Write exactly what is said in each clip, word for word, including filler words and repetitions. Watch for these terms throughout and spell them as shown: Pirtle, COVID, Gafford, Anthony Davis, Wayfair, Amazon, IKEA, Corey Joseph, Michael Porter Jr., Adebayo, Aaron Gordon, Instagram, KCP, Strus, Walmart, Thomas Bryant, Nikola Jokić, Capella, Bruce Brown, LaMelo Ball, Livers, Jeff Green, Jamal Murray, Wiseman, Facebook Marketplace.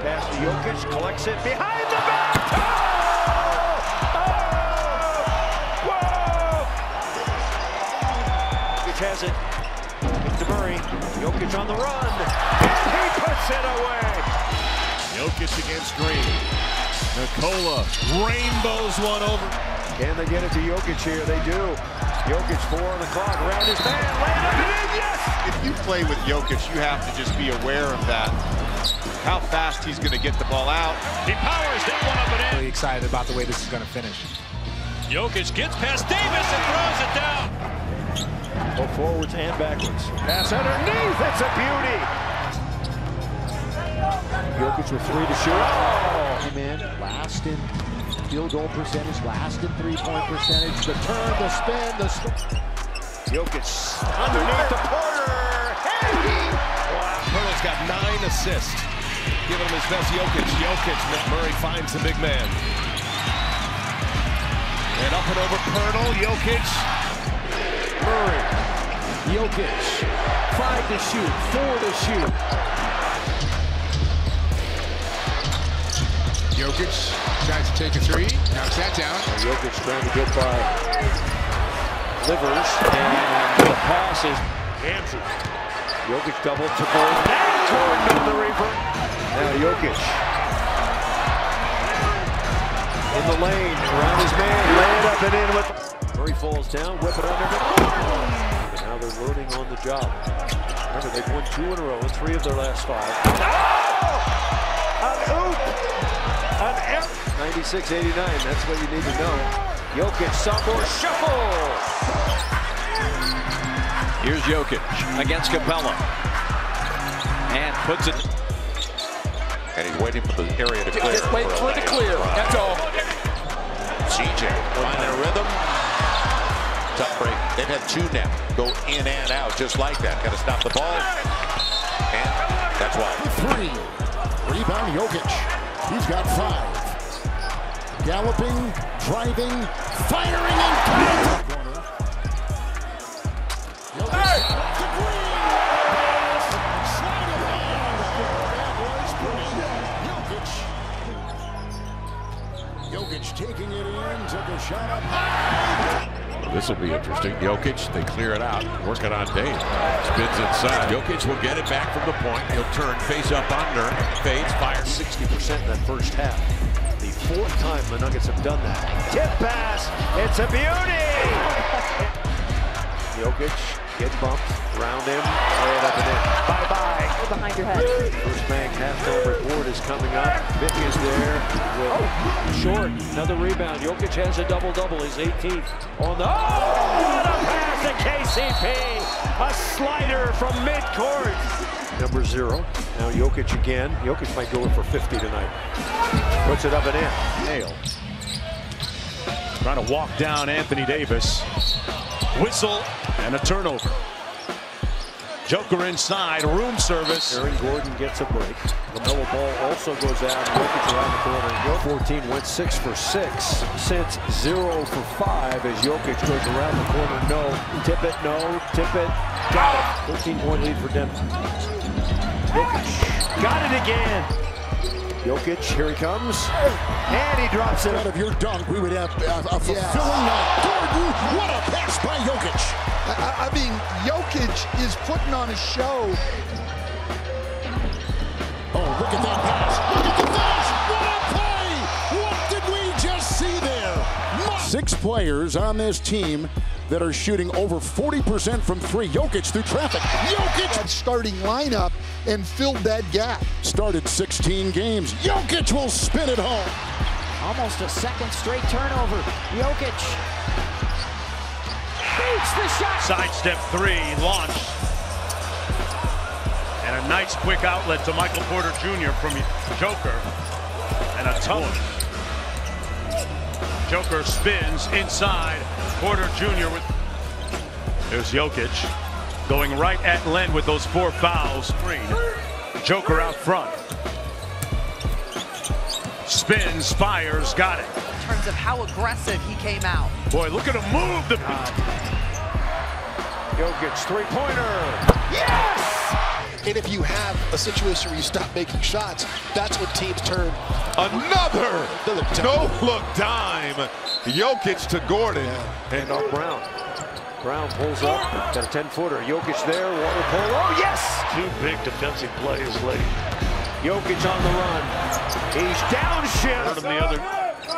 Pass to Jokić, collects it behind the back. Oh! Oh! Whoa! Jokić has it. It's to Murray. Jokić on the run. And he puts it away. Jokić against Green. Nikola rainbows one over. Can they get it to Jokić here? They do. Jokić four on the clock. Around his man. Landed it in. Yes! If you play with Jokić, you have to just be aware of that. How fast he's going to get the ball out. He powers that one up and in. Really excited about the way this is going to finish. Jokić gets past Davis and throws it down. Both forwards and backwards. Pass underneath. That's a beauty. Jokić with three to shoot. Oh, man. Last in field goal percentage. Last in three-point percentage. The turn, the spin, the spin. Jokić underneath the Porter. Hey! Wow. Porter's got nine assists. Giving him his best. Jokić, Jokić, Murray finds the big man. And up and over Pirtle, Jokić, Murray, Jokić, five to shoot, four to shoot. Jokić tries to take a three, knocks that down. And Jokić trying to get by Livers, and the pass is answered. Jokić double to Gordon, and Gordon on the reverse. Now Jokić in the lane, around his man, lay it up and in with Murray falls down, whip it under to Gordon. And now they're learning on the job. Remember, they've won two in a row, three of their last five. Oh! An oop! An F! ninety-six eighty-nine, that's what you need to know. Jokić, sophomore shuffle! Here's Jokić against Capella. And puts it... And he's waiting for the area to clear. Just wait for, for the clear. Drive. That's all. C J finding a rhythm. Tough break. They've had two now. Go in and out just like that. Got to stop the ball. And that's why. Three. Rebound Jokić. He's got five. Galloping, driving, firing, and corner. Hey! Jokić taking it in, took a shot up high. Well, this will be interesting. Jokić, they clear it out, work it on Dave. Spins inside. Jokić will get it back from the point. He'll turn, face up under, fades, fires. sixty percent in that first half. The fourth time the Nuggets have done that. Tip pass, it's a beauty! Jokić gets bumped, round him, lay it up and in. Bye-bye. Behind your head. First bank halftime report is coming up. Vicky is there. Oh, short. Another rebound. Jokić has a double-double. He's eighteenth on the... Oh, what a pass to K C P! A slider from midcourt. Number zero. Now Jokić again. Jokić might go in for fifty tonight. Puts it up and in. Nail. Trying to walk down Anthony Davis. Whistle and a turnover. Joker inside, room service. Aaron Gordon gets a break. LaMelo Ball also goes out. Jokić around the corner and goes. fourteen went six for six. Since zero for five as Jokić goes around the corner. No, tip it, no, tip it. Got it. fourteen point lead for Denver. Jokić got it again. Jokić, here he comes. And he drops it. Out of your dunk, we would have a, a fulfilling yes. night. Gordon, what a pass by Jokić. I, I mean, Jokić is putting on a show. Oh, look at that pass. Look at the pass. What a play. What did we just see there? Six players on this team that are shooting over forty percent from three. Jokić through traffic. Jokić starting lineup and filled that gap. Started sixteen games. Jokić will spin it home. Almost a second straight turnover. Jokić. The shot. Sidestep three, launch. And a nice quick outlet to Michael Porter Junior from Joker. And a tough one. Joker spins inside. Porter Junior with. There's Jokić going right at Len with those four fouls. Three. Joker out front. Spins, fires, got it. In terms of how aggressive he came out. Boy, look at him move. The. Uh, Jokić three-pointer. Yes! And if you have a situation where you stop making shots, that's when teams turn. Another no-look dime. Jokic to Gordon. Yeah. And off Brown. Brown pulls up. Got a ten-footer. Jokic there. Water pull. Oh, yes! Two big defensive plays late. Jokic on the run. He's downshift. Out of the other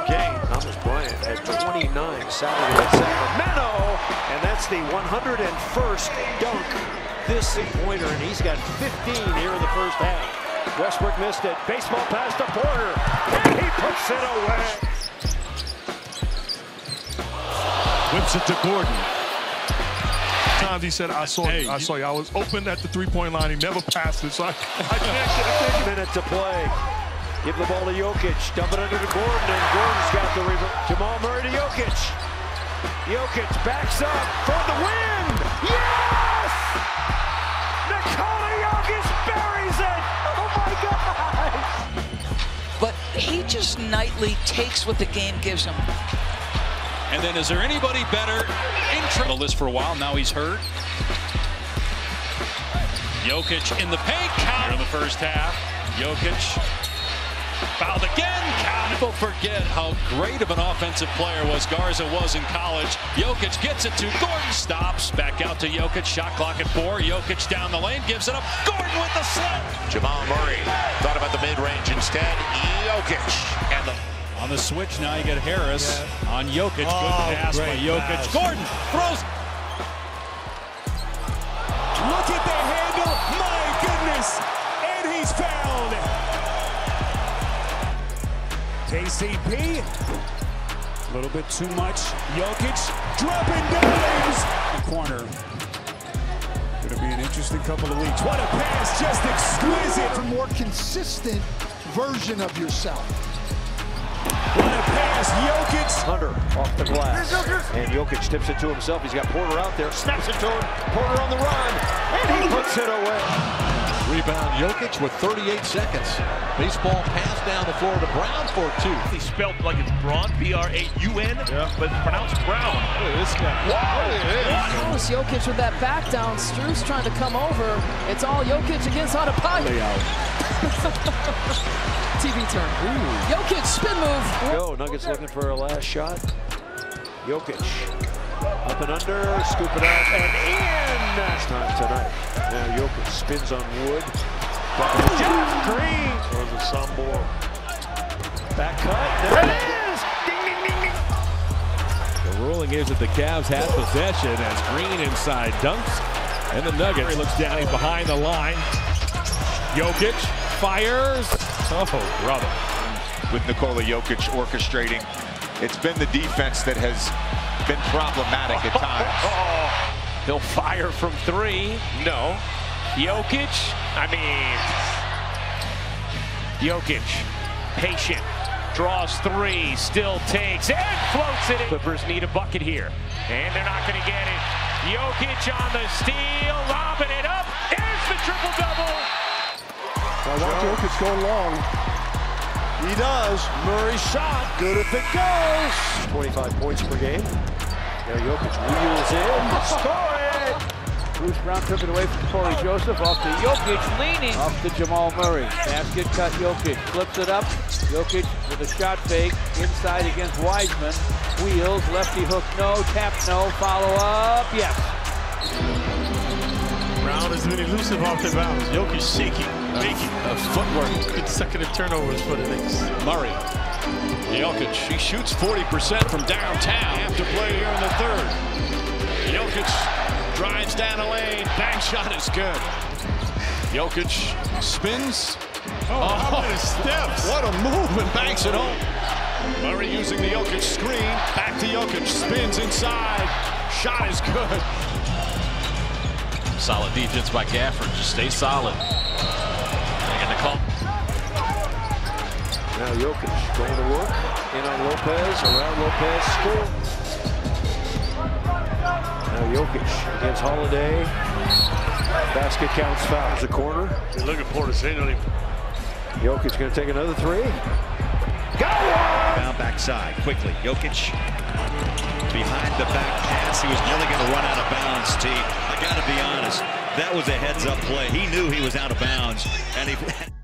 game. Thomas Bryant at twenty-nine Saturday at Sacramento. And that's the one hundred and first dunk. This six-pointer, and he's got fifteen here in the first half. Westbrook missed it. Baseball pass to Porter, and he puts it away. Whips it to Gordon. Times he said, "I saw hey, you. I saw you. I was open at the three-point line. He never passed it, so I, I can't get a thing." Minute to play. Give the ball to Jokic. Dump it under to Gordon, and Gordon's got the rebound. Jamal Murray to Jokic. Jokic backs up for the win. Yeah! Nikola Jokic buries it! Oh my God! But he just nightly takes what the game gives him. And then is there anybody better? Intro the list for a while, now he's hurt. Jokic in the paint, count in the first half. Jokic fouled again, count. People forget how great of an offensive player was Garza was in college. Jokic gets it to Gordon, stops, back out to Jokic, shot clock at four. Jokic down the lane, gives it up. Gordon with the slip. Jamal Murray thought about the mid-range instead. Jokic. And the on the switch now you get Harris yeah. on Jokic. Oh, good pass by Jokic. Pass. Gordon throws. Look at the handle. My goodness. And he's fouled. K C P, a little bit too much. Jokic dropping dimes. The corner. Gonna be an interesting couple of weeks. What a pass, just exquisite. A more consistent version of yourself. What a pass, Jokic. Hunter off the glass. And Jokic tips it to himself. He's got Porter out there. Snaps it to him. Porter on the run. And he puts it away. Rebound Jokic with thirty-eight seconds. Baseball pass down the floor to Brown for two. He's spelled like it's Braun, B R A U N, yeah. but it's pronounced Brown. Look at this guy. Wow, it is. Wow. Jokic with that back down. Strus trying to come over. It's all Jokic against Adebayo. T V turn. Ooh. Jokic, spin move. Go, Nuggets looking for a last shot. Jokic. Up and under, scoop it out, and in! Last time tonight. Now Jokic spins on wood. Jeff Green! Or the Sombor. Back cut, there it is! Ding, ding, ding, ding! The ruling is that the Cavs have possession as Green inside dunks. And the Nuggets looks down, he's behind the line. Jokic fires. Oh, brother. With Nikola Jokic orchestrating, it's been the defense that has been problematic at times. Oh, he'll fire from three. No. Jokic. I mean, Jokic, patient, draws three, still takes and floats it in. Clippers need a bucket here, and they're not going to get it. Jokic on the steal, lobbing it up. There's the triple double. I want Jokic go long. He does. Murray shot. Good if it goes. twenty-five points per game. There Jokic wheels in. Score it! Bruce Brown took it away from Corey Joseph. Off to Jokic, leaning. Off to Jamal Murray. Basket cut Jokic. Flips it up. Jokic with a shot fake. Inside against Wiseman. Wheels. Lefty hook no. Tap no. Follow up. Yes. Brown has been elusive off the bounce. Jokic shaking. Making. A footwork. Consecutive turnovers for the Knicks. Murray. Jokic, he shoots forty percent from downtown. Have to play here in the third. Jokic drives down a lane. Back shot is good. Jokic spins. Oh, oh his steps. What a move and banks it home. Murray using the Jokic screen. Back to Jokic. Spins inside. Shot is good. Solid defense by Gafford. Just stay solid. Taking the call. Now Jokic going to work, in on Lopez, around Lopez, scores. Now Jokic against Holiday, basket counts, fouls the corner. Look at Porter Junior Jokic going to take another three. Got one! Down backside, quickly, Jokic. Behind the back pass, he was nearly going to run out of bounds, T. I got to be honest. That was a heads-up play. He knew he was out of bounds, and he...